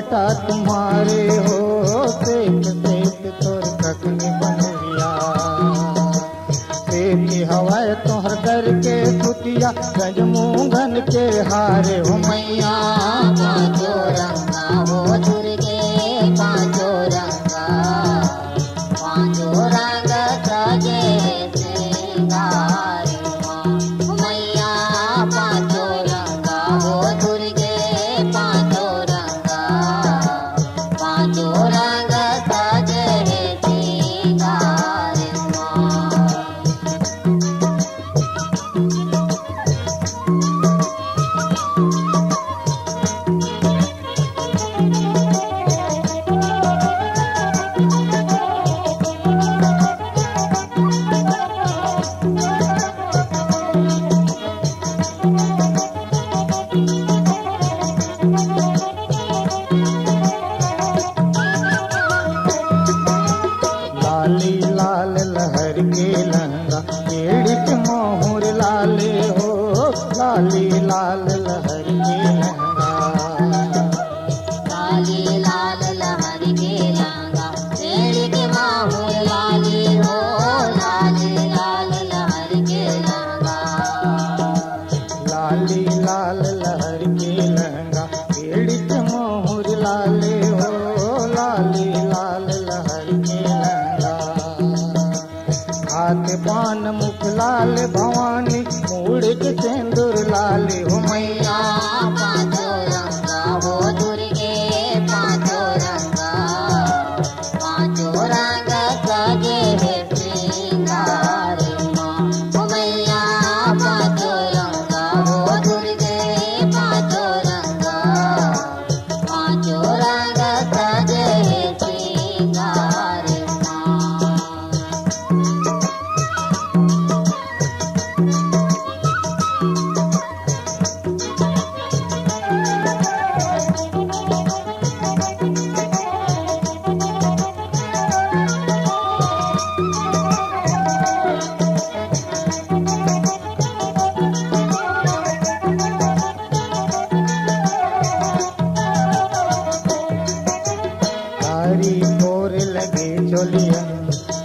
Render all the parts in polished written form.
छटा तुम्हारे हो देख देख तोर कखनी बनरिया देखी हवाए तोहर दर के फुटिया गंज मूंगन के हारे हो मैया। पांचो रंग हो दुर्गे पांचो रंग, पांचो रंग सजे हे सिंगारे हो मैया। पांचो रंग हो दुर्गे पांचो रंग, पांचो रंग सजे हे सिंगारे पान मुख लाल भवानी मूड़ के सिंदूर लाल हो मैया। पांचो रंग हो दुर्गे पांचो रंग, पांचो रंग सजे हे सिंगारे हो मैया। पांचो रंग हो दुर्गे पांचो रंग, पांचो रंग सजे हे सिंगारे।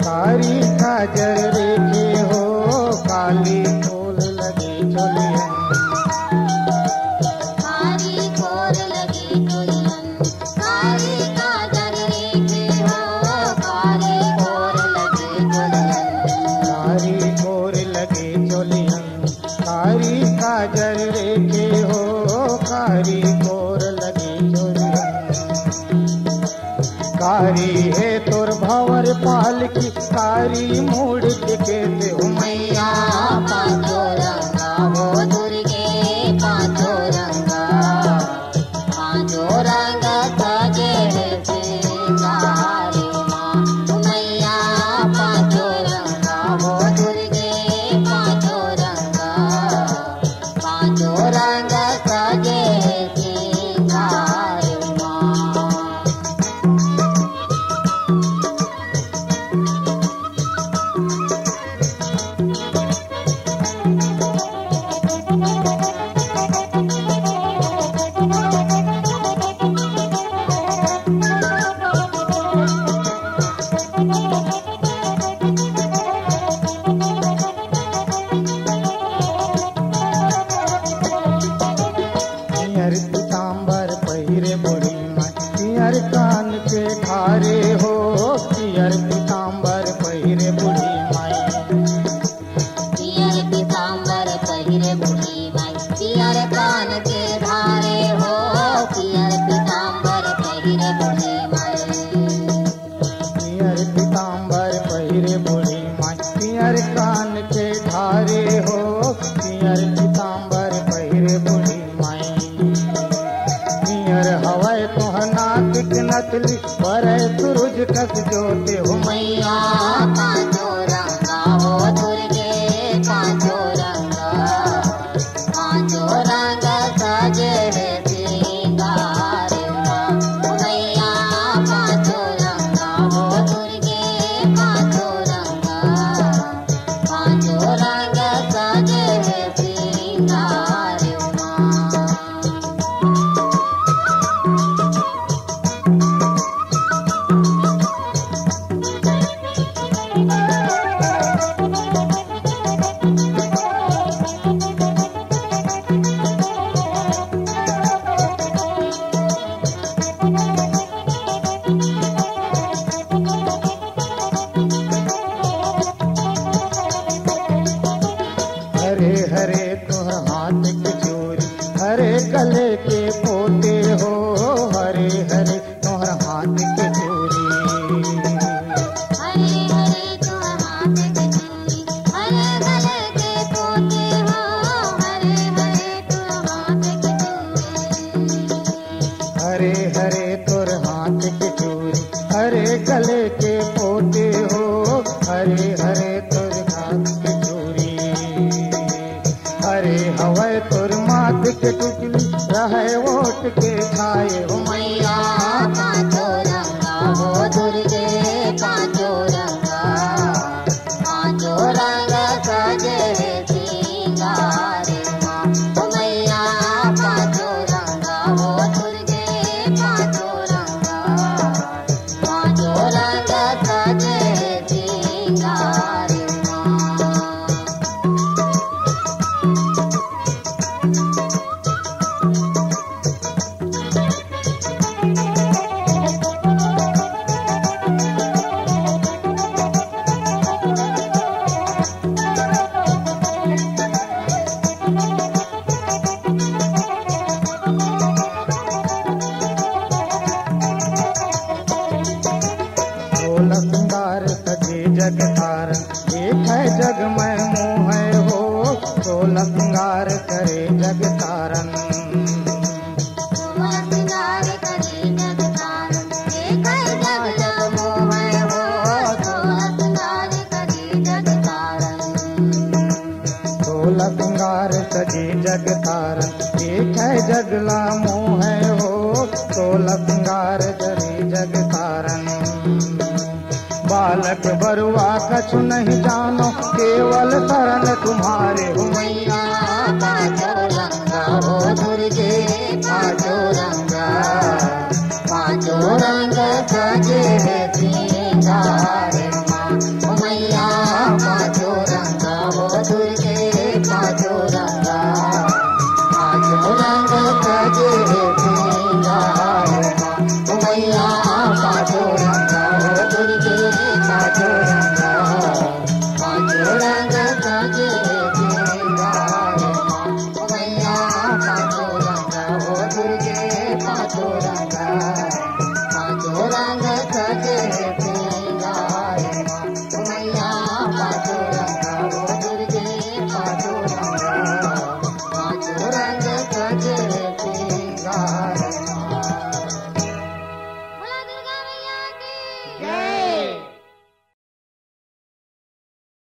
कारी काजर रेखे हो काली खोल लगे चोलियन, कारी खोल लगे चोलियन, कारी काजर रेखे हो काली खोल लगे चोलियन, कारी खोल लगे चोलियन, कारी काजर रेखे हो कारी खोल लगे चोलियन। कारी है तोर भंवर पाल की कारी मूड़ के कहते हो मैया। पांचो रंग हो दुर्गे पांचो रंग, पांचो रंग सजे हे सिंगारे हो मैया। पांचो रंग हो दुर्गे पांचो रंग, पांचो रंग सजे हे सिंगारे। पर सूरज कस जोते हो मैया। पांचो रंग हो दुर्गे पांचो रंग, पांचो रंग सजे हे सिंगारे हो मैया। पांचो रंग हो दुर्गे पांचो रंग, पांचो रंग सजे हे सिंगारे। तो हाथ की चोरी, हरे गले के पोते हो हरे हरे तोहर हाथ की चोरी, हरे हरे तोहर हाथ की चोरी, हरे गले के पोते हो हरे हरे तोहर हाथ की चोरी, हरे हरे तोहर हाथ की चोरी, हरे गले के पोते हो हरे हरे तोहर हाथ की चोरी। हरे हवे तोर माथ के टुकली रहे ओट के खाए हो मैया, पांचो रंग हो दुर्गे पांचो रंग, पांचो रंग सजे हे सिंगारे माँ हो मैया, पांचो रंग हो दुर्गे पांचो रंग, पांचो रंग सजे हे सिंगारे जग तारा एक है जग में मोह है हो, सोलह श्रृंगार करे जग तारन, सोलह श्रृंगार करे जग तारन एक है जग में मोह है हो, सोलह श्रृंगार करे जग तारन, सोलह श्रृंगार सजे जग तारन एक है जग ला मोह है हो, सोलह श्रृंगार करे जग तारन। बालक बरुआ कछु नहीं जानो केवल शरण तुम्हारे हो मैया,